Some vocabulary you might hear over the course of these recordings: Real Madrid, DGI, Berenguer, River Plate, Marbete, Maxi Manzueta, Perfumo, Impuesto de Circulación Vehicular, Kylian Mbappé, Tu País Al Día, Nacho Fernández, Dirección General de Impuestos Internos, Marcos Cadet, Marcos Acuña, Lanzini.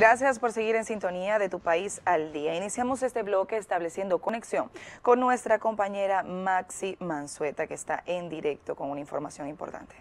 Gracias por seguir en sintonía de Tu País al Día. Iniciamos este bloque estableciendo conexión con nuestra compañera Maxi Manzueta, que está en directo con una información importante.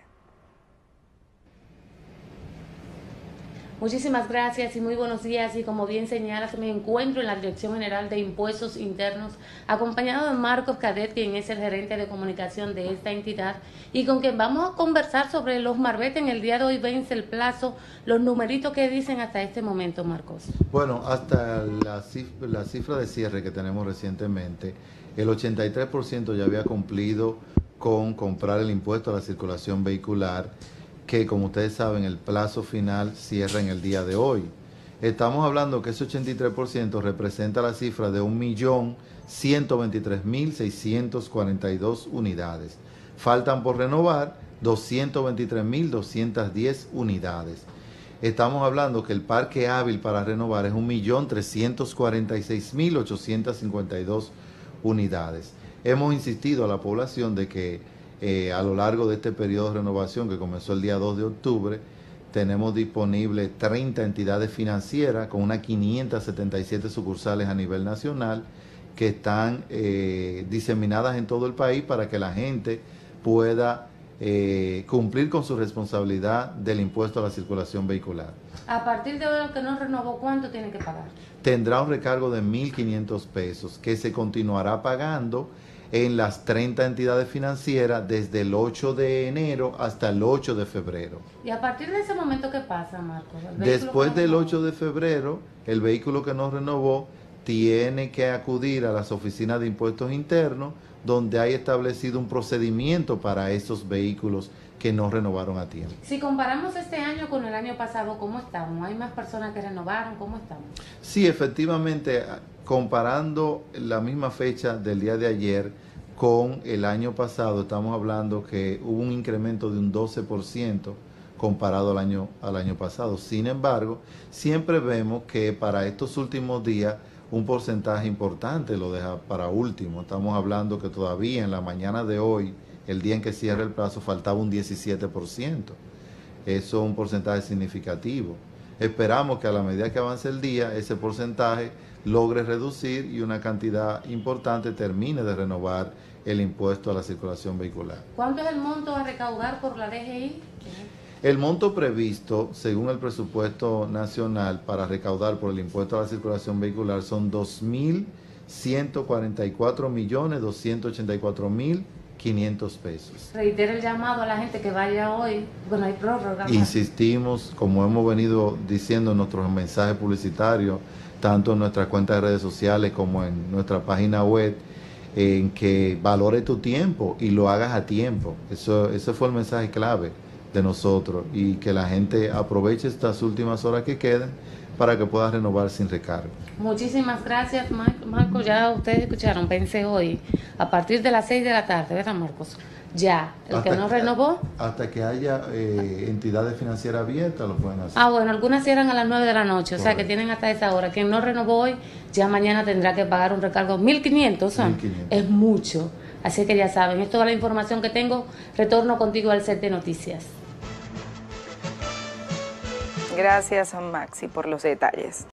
Muchísimas gracias y muy buenos días. Y como bien señalas, me encuentro en la Dirección General de Impuestos Internos, acompañado de Marcos Cadet, quien es el gerente de comunicación de esta entidad, y con quien vamos a conversar sobre los Marbete. En el día de hoy vence el plazo. Los numeritos que dicen hasta este momento, Marcos. Bueno, hasta la cifra de cierre que tenemos recientemente, el 83% ya había cumplido con comprar el impuesto a la circulación vehicular, que como ustedes saben el plazo final cierra en el día de hoy. Estamos hablando que ese 83% representa la cifra de 1.123.642 unidades. Faltan por renovar 223.210 unidades. Estamos hablando que el parque hábil para renovar es 1.346.852 unidades. Hemos insistido a la población de que a lo largo de este periodo de renovación que comenzó el día 2 de octubre, tenemos disponible 30 entidades financieras con unas 577 sucursales a nivel nacional que están diseminadas en todo el país para que la gente pueda cumplir con su responsabilidad del impuesto a la circulación vehicular. A partir de ahora que no renovó, ¿cuánto tiene que pagar? Tendrá un recargo de 1.500 pesos que se continuará pagando en las 30 entidades financieras desde el 8 de enero hasta el 8 de febrero. ¿Y a partir de ese momento qué pasa, Marcos? Después del 8 de febrero, el vehículo que no renovó tiene que acudir a las oficinas de impuestos internos, donde hay establecido un procedimiento para esos vehículos que no renovaron a tiempo. Si comparamos este año con el año pasado, ¿cómo estamos? ¿Hay más personas que renovaron? ¿Cómo estamos? Sí, efectivamente, comparando la misma fecha del día de ayer con el año pasado, estamos hablando que hubo un incremento de un 12% comparado al año pasado. Sin embargo, siempre vemos que para estos últimos días un porcentaje importante lo deja para último. Estamos hablando que todavía en la mañana de hoy, el día en que cierra el plazo, faltaba un 17%. Eso es un porcentaje significativo. Esperamos que a la medida que avance el día, ese porcentaje logre reducir y una cantidad importante termine de renovar el impuesto a la circulación vehicular. ¿Cuánto es el monto a recaudar por la DGI? El monto previsto, según el presupuesto nacional, para recaudar por el impuesto a la circulación vehicular son 2.144.284.500 pesos. Reitero el llamado a la gente que vaya hoy, bueno, hay prórroga. Insistimos, como hemos venido diciendo en nuestros mensajes publicitarios, tanto en nuestras cuentas de redes sociales como en nuestra página web, en que valore tu tiempo y lo hagas a tiempo. Ese fue el mensaje clave de nosotros, y que la gente aproveche estas últimas horas que quedan para que pueda renovar sin recargo. Muchísimas gracias, Marcos. Ya ustedes escucharon, vence hoy a partir de las 6 de la tarde, ¿verdad, Marcos? Ya, el que no renovó. Hasta que haya entidades financieras abiertas lo pueden hacer. Ah, bueno, algunas cierran a las 9 de la noche, o sea que tienen hasta esa hora. Quien no renovó hoy, ya mañana tendrá que pagar un recargo. 1.500, son. Es mucho. Así que ya saben, es toda la información que tengo. Retorno contigo al set de noticias. Gracias, Maxi, por los detalles.